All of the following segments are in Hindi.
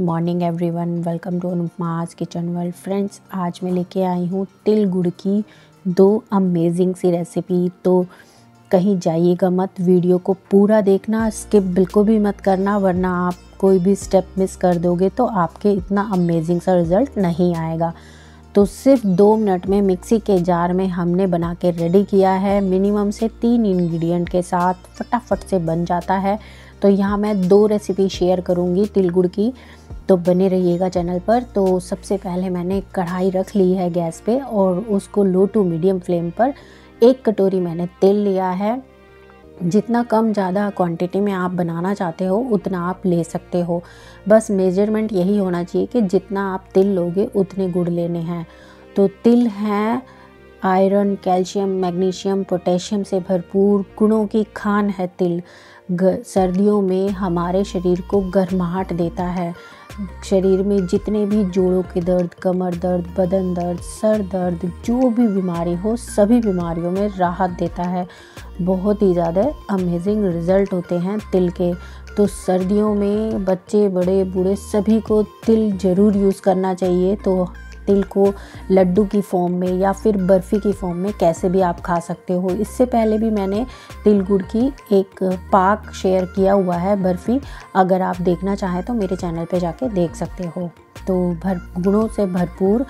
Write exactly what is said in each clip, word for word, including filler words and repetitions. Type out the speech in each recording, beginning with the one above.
Morning everyone, welcome to Anupama's kitchen world. Friends, आज मैं लेके आई हूँ तिल गुड़ की दो अमेजिंग सी रेसिपी। तो कहीं जाइएगा मत, वीडियो को पूरा देखना, स्किप बिल्कुल भी मत करना, वरना आप कोई भी स्टेप मिस कर दोगे तो आपके इतना अमेजिंग सा रिज़ल्ट नहीं आएगा। तो सिर्फ दो मिनट में मिक्सी के जार में हमने बना के रेडी किया है, मिनिमम से तीन इंग्रेडिएंट के साथ फटाफट से बन जाता है। तो यहाँ मैं दो रेसिपी शेयर करूँगी तिल गुड़ की, तो बने रहिएगा चैनल पर। तो सबसे पहले मैंने कढ़ाई रख ली है गैस पे और उसको लो टू मीडियम फ्लेम पर एक कटोरी मैंने तेल लिया है। जितना कम ज़्यादा क्वांटिटी में आप बनाना चाहते हो उतना आप ले सकते हो, बस मेजरमेंट यही होना चाहिए कि जितना आप तिल लोगे उतने गुड़ लेने हैं। तो तिल हैं आयरन, कैल्शियम, मैग्नीशियम, पोटेशियम से भरपूर गुणों की खान है तिल। सर्दियों में हमारे शरीर को गर्माहट देता है। शरीर में जितने भी जोड़ों के दर्द, कमर दर्द, बदन दर्द, सर दर्द, जो भी बीमारी हो सभी बीमारियों में राहत देता है। बहुत ही ज़्यादा अमेजिंग रिज़ल्ट होते हैं तिल के। तो सर्दियों में बच्चे बड़े बूढ़े सभी को तिल ज़रूर यूज़ करना चाहिए। तो तिल को लड्डू की फॉर्म में या फिर बर्फ़ी की फॉर्म में कैसे भी आप खा सकते हो। इससे पहले भी मैंने तिल गुड़ की एक पाक शेयर किया हुआ है बर्फ़ी, अगर आप देखना चाहें तो मेरे चैनल पे जाके देख सकते हो। तो भर गुणों से भरपूर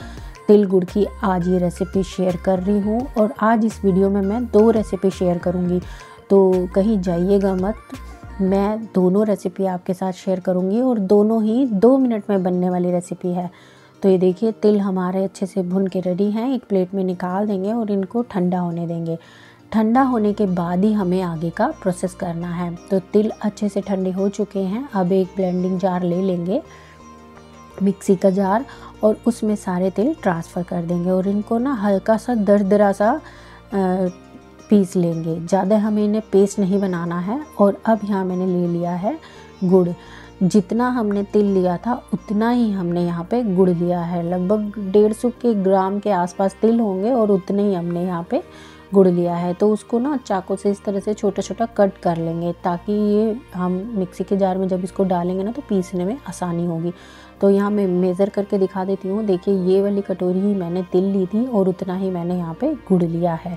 तिल गुड़ की आज ये रेसिपी शेयर कर रही हूँ और आज इस वीडियो में मैं दो रेसिपी शेयर करूँगी। तो कहीं जाइएगा मत, मैं दोनों रेसिपी आपके साथ शेयर करूँगी और दोनों ही दो मिनट में बनने वाली रेसिपी है। तो ये देखिए तिल हमारे अच्छे से भुन के रेडी हैं। एक प्लेट में निकाल देंगे और इनको ठंडा होने देंगे। ठंडा होने के बाद ही हमें आगे का प्रोसेस करना है। तो तिल अच्छे से ठंडे हो चुके हैं। अब एक ब्लेंडिंग जार ले लेंगे, मिक्सी का जार, और उसमें सारे तिल ट्रांसफ़र कर देंगे और इनको ना हल्का सा दरदरा सा पीस लेंगे। ज़्यादा हमें इन्हें पेस्ट नहीं बनाना है। और अब यहाँ मैंने ले लिया है गुड़। जितना हमने तिल लिया था उतना ही हमने यहाँ पे गुड़ लिया है। लगभग डेढ़ सौ के ग्राम के आसपास तिल होंगे और उतने ही हमने यहाँ पे गुड़ लिया है। तो उसको ना चाकू से इस तरह से छोटा छोटा कट कर लेंगे, ताकि ये हम मिक्सी के जार में जब इसको डालेंगे ना तो पीसने में आसानी होगी। तो यहाँ मैं मेज़र करके दिखा देती हूँ। देखिए, ये वाली कटोरी ही मैंने तिल ली थी और उतना ही मैंने यहाँ पर गुड़ लिया है।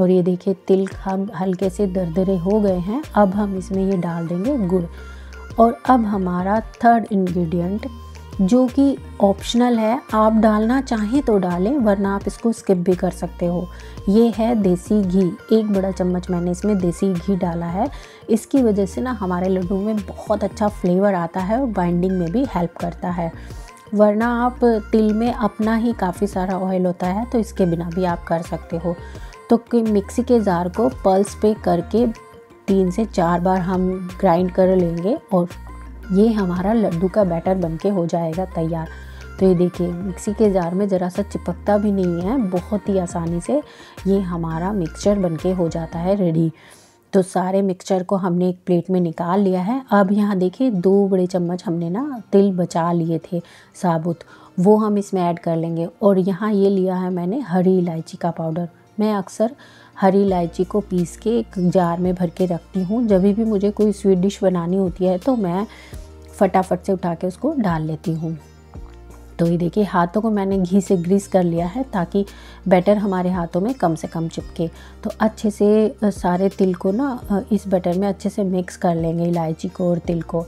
और ये देखिए तिल हम हल्के से दरदरे हो गए हैं। अब हम इसमें ये डाल देंगे गुड़। और अब हमारा थर्ड इंग्रेडिएंट, जो कि ऑप्शनल है, आप डालना चाहें तो डालें, वरना आप इसको स्किप भी कर सकते हो, ये है देसी घी। एक बड़ा चम्मच मैंने इसमें देसी घी डाला है। इसकी वजह से ना हमारे लड्डू में बहुत अच्छा फ्लेवर आता है और बाइंडिंग में भी हेल्प करता है। वरना आप तिल में अपना ही काफ़ी सारा ऑयल होता है, तो इसके बिना भी आप कर सकते हो। तो मिक्सी के जार को पल्स पे करके तीन से चार बार हम ग्राइंड कर लेंगे और ये हमारा लड्डू का बैटर बनके हो जाएगा तैयार। तो ये देखिए मिक्सी के जार में ज़रा सा चिपकता भी नहीं है, बहुत ही आसानी से ये हमारा मिक्सचर बनके हो जाता है रेडी। तो सारे मिक्सचर को हमने एक प्लेट में निकाल लिया है। अब यहाँ देखिए दो बड़े चम्मच हमने ना तिल बचा लिए थे साबुत, वो हम इसमें ऐड कर लेंगे। और यहाँ ये लिया है मैंने हरी इलायची का पाउडर। मैं अक्सर हरी इलायची को पीस के एक जार में भर के रखती हूँ। जब भी मुझे कोई स्वीट डिश बनानी होती है तो मैं फटाफट से उठा के उसको डाल लेती हूँ। तो ये देखिए हाथों को मैंने घी से ग्रीस कर लिया है, ताकि बैटर हमारे हाथों में कम से कम चिपके। तो अच्छे से सारे तिल को ना इस बैटर में अच्छे से मिक्स कर लेंगे, इलायची को और तिल को।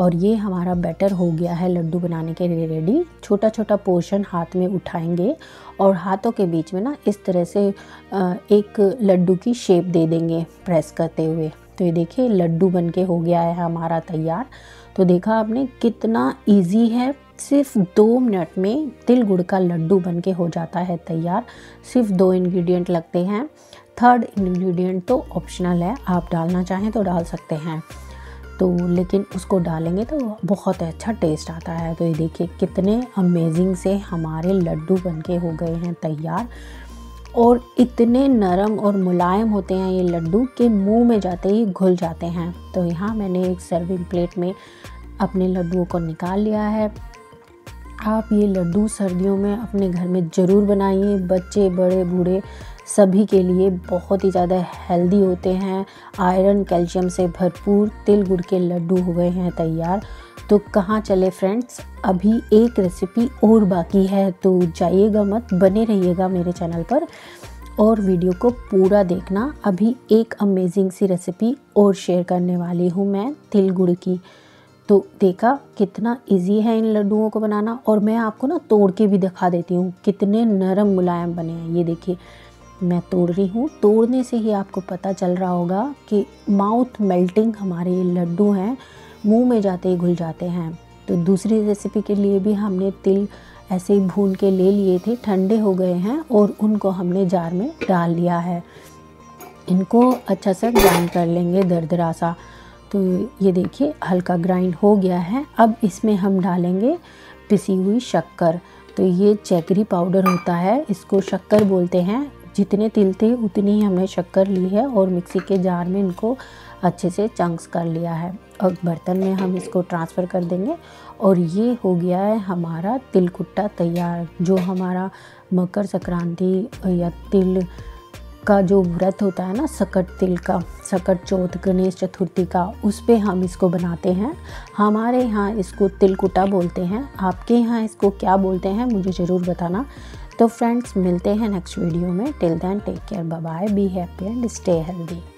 और ये हमारा बैटर हो गया है लड्डू बनाने के लिए रेडी। छोटा छोटा पोर्शन हाथ में उठाएंगे और हाथों के बीच में ना इस तरह से एक लड्डू की शेप दे देंगे प्रेस करते हुए। तो ये देखिए लड्डू बनके हो गया है हमारा तैयार। तो देखा आपने कितना इजी है, सिर्फ दो मिनट में तिल गुड़ का लड्डू बनके हो जाता है तैयार। सिर्फ दो इंग्रेडिएंट लगते हैं। थर्ड इंग्रेडिएंट तो ऑप्शनल है, आप डालना चाहें तो डाल सकते हैं, तो लेकिन उसको डालेंगे तो बहुत अच्छा टेस्ट आता है। तो ये देखिए कितने अमेजिंग से हमारे लड्डू बनके हो गए हैं तैयार। और इतने नरम और मुलायम होते हैं ये लड्डू के मुंह में जाते ही घुल जाते हैं। तो यहाँ मैंने एक सर्विंग प्लेट में अपने लड्डुओं को निकाल लिया है। आप ये लड्डू सर्दियों में अपने घर में ज़रूर बनाइए। बच्चे बड़े बूढ़े सभी के लिए बहुत ही ज़्यादा हेल्दी होते हैं। आयरन, कैल्शियम से भरपूर तिल गुड़ के लड्डू हो गए हैं तैयार। तो कहाँ चले फ्रेंड्स, अभी एक रेसिपी और बाकी है, तो जाइएगा मत, बने रहिएगा मेरे चैनल पर और वीडियो को पूरा देखना। अभी एक अमेजिंग सी रेसिपी और शेयर करने वाली हूँ मैं, तिल गुड़ की। तो देखा कितना इजी है इन लड्डुओं को बनाना, और मैं आपको ना तोड़ के भी दिखा देती हूँ कितने नरम मुलायम बने हैं। ये देखिए मैं तोड़ रही हूँ, तोड़ने से ही आपको पता चल रहा होगा कि माउथ मेल्टिंग हमारे ये लड्डू हैं, मुंह में जाते ही घुल जाते हैं। तो दूसरी रेसिपी के लिए भी हमने तिल ऐसे ही भून के ले लिए थे, ठंडे हो गए हैं और उनको हमने जार में डाल लिया है। इनको अच्छा सा ग्राइंड कर लेंगे दरदरा सा। तो ये देखिए हल्का ग्राइंड हो गया है। अब इसमें हम डालेंगे पिसी हुई शक्कर। तो ये चेकरी पाउडर होता है, इसको शक्कर बोलते हैं। जितने तिल थे उतनी ही हमने शक्कर ली है और मिक्सी के जार में इनको अच्छे से चंक्स कर लिया है। और बर्तन में हम इसको ट्रांसफ़र कर देंगे। और ये हो गया है हमारा तिलकुट्टा तैयार, जो हमारा मकर संक्रांति या तिल का जो व्रत होता है ना, सकट तिल का, सकट चौथ, गणेश चतुर्थी का, उस पे हम इसको बनाते हैं। हमारे यहाँ इसको तिलकुट्टा बोलते हैं, आपके यहाँ इसको क्या बोलते हैं मुझे ज़रूर बताना। तो फ्रेंड्स मिलते हैं नेक्स्ट वीडियो में। Till then take care, bye bye, be happy and stay healthy.